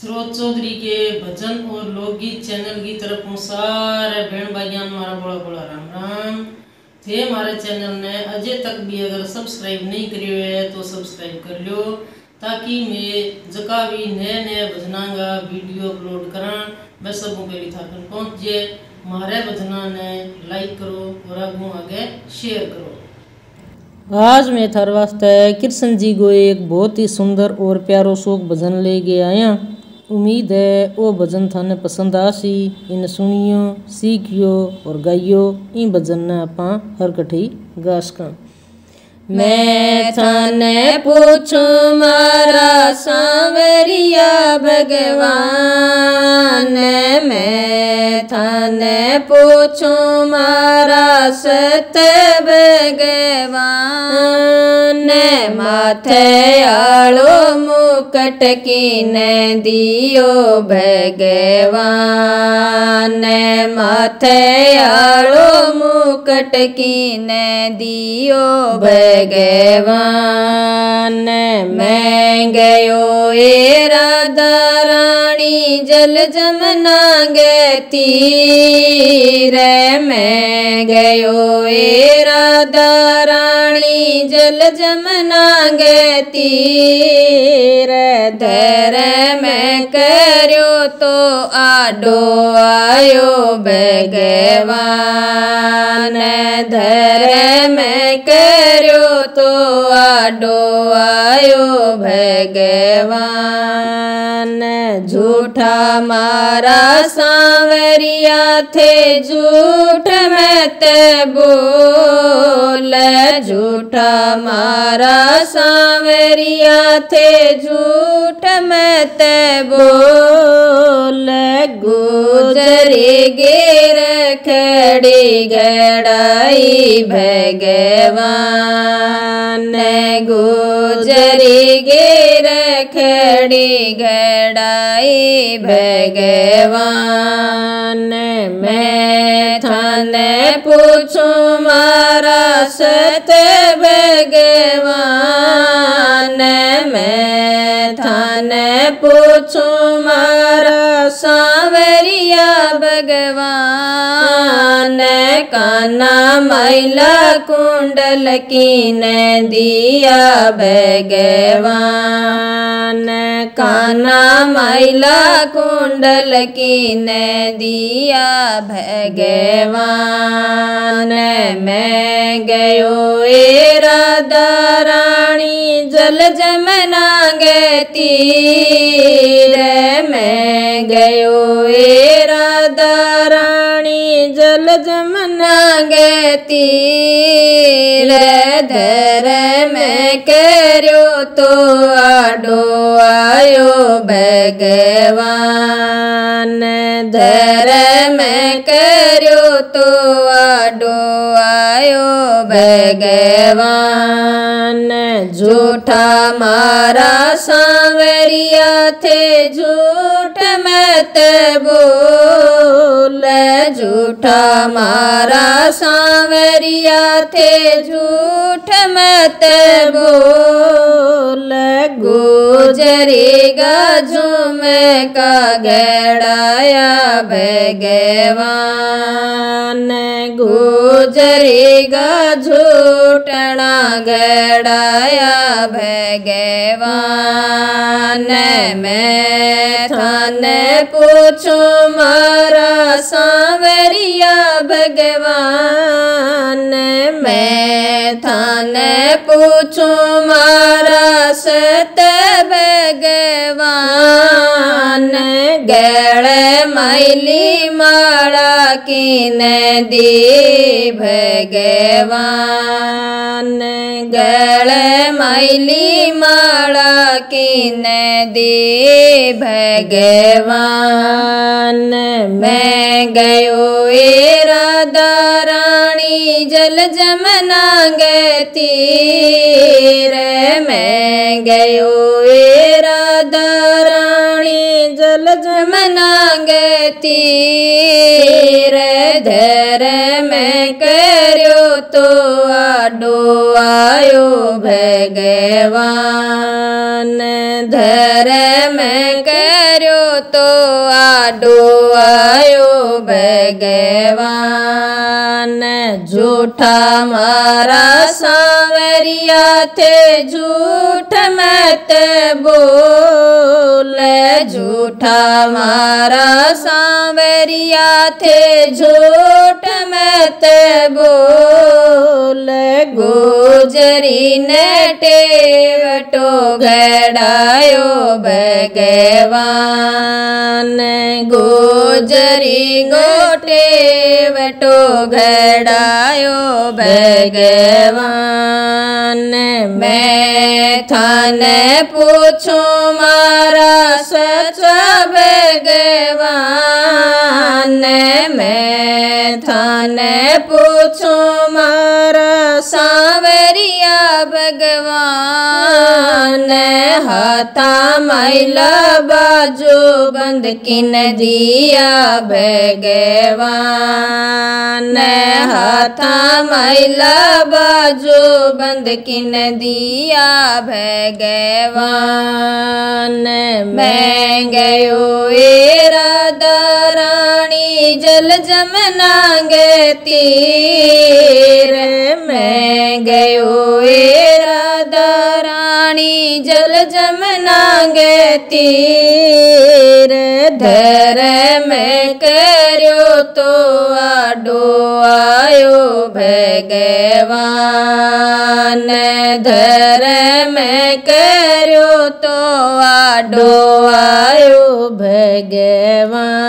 सरोज चौधरी के भजन और लोकगीत चैनल की तरफ हूँ सारे बहन भाइयों मारा बड़ा बड़ा राम राम। थे हमारे चैनल ने अजय तक भी अगर सब्सक्राइब नहीं करियो है तो सब्सक्राइब कर लियो, ताकि मैं जका भी नए नए भजनांगा वीडियो अपलोड करा मैं सबों पहली थाकन पहुँच जाए। हमारे भजना ने लाइक करो और आगू आगे शेयर करो। आज मैं थार वास्ते कृष्ण जी को एक बहुत ही सुंदर और प्यारो शोक भजन ले के आया। उम्मीद है वो भजन थाने पसंद आसी। इन सुनियो, सीखियो और गाइयो। इन भजन ने अपा हर कठी गा सका। मैं थाने पूछूं मारा सांवरिया भगवान, मैं थाने पूछूं मारा सत भगवान। माथे आलो मुकट कीने दियो भगवान, माथे आलो मुकट कीने दियो भगवान। मैं गयो ए राधा रानी जल जमना गती रे, मैं गयो ए राधा रानी जल जमना गती रे। धर मैं करो तो आडो आयो भगवान, धर मैं करो तो आडो आयो भगवान। झूठा मारा सांवरिया थे झूठ मत बोल, झूठा मारा सांवरिया थे झूठ मत बोल। गुजरे गेर खड़ी गड़ाई भगवान, गुजरी गेर खड़ी गड़ाई भगवान। मैं थाने पूछूं मारा सत भगवान, मैं थाने पूछूं मारा सांवरिया भगवान। काना मैला कुंडल कीने दिया भगवान, काना मैला कुंडल कीने दिया भगवान। मैं गयो ए राधा रानी जल जमना गती रे, मैं गयो ए राधा रानी जल जमना गती रे। धर मैं करो तो आडो आयो भगवान, धर मैं करो तो आडो आयो भगवान। झूठा मारा सांवरिया थे झूठ मत बोल, झूठा मारा सांवरिया थे झूठ मत बोल। गुजरेगा झूम का गड़ाया भगवान, गुजरेगा झूठना गड़ाया भगवान। मैं थाने पूछूं मारा सांवरिया भगवान, मैं थाने पूछूं मारा सत भगवान। गैर मैली माला कीने दी भगवान, गैर मैली माला कीने दी भगवान। मैं गयो ए राधा रानी जल जमना गती रे, मैं गयो ए राधा रानी जल जमना गती। तीर धर्म करो तो आडो आयो भगवान, धर्म करो तो आडो आयो भगवान। झूठा मारा सांवरिया थे झूठ मत बोल, झूठा मारा सांवरिया थे झूठ मत बोल। गोजरी ने टेवटो घड़ायो भगवान, गोजरी गोटे वटो घड़ायो भगवान। मैं थाने पूछो मारा सच भगवान, मैं थाने पूछो मारा सांवरिया भगवान। हाथा मैला बाजू बंद किन दिया भगवान, हाथा मैला बाजू बंद किन दिया भगवान। मैं गयो ए राधा रानी जल जमना गे तीर, मैं गयो ए राधा रानी जल जमना गे तीर। धर्म करो तो आडो आयो भगवान, धर्म करो तो आडो आयो भगवान।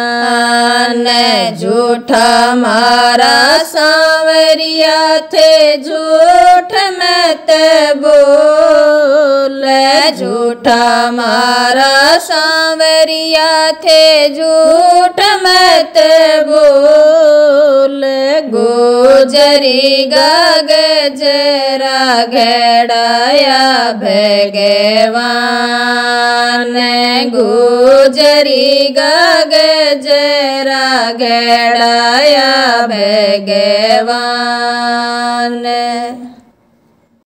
झूठा मारा सांवरिया थे झूठ मत बोल, झूठा मारा सांवरिया थे झूठ मत बोल। गोजरी गाग जरा घड़ाया भगवान, गोजरी गाग जरा घड़ाया भगवान।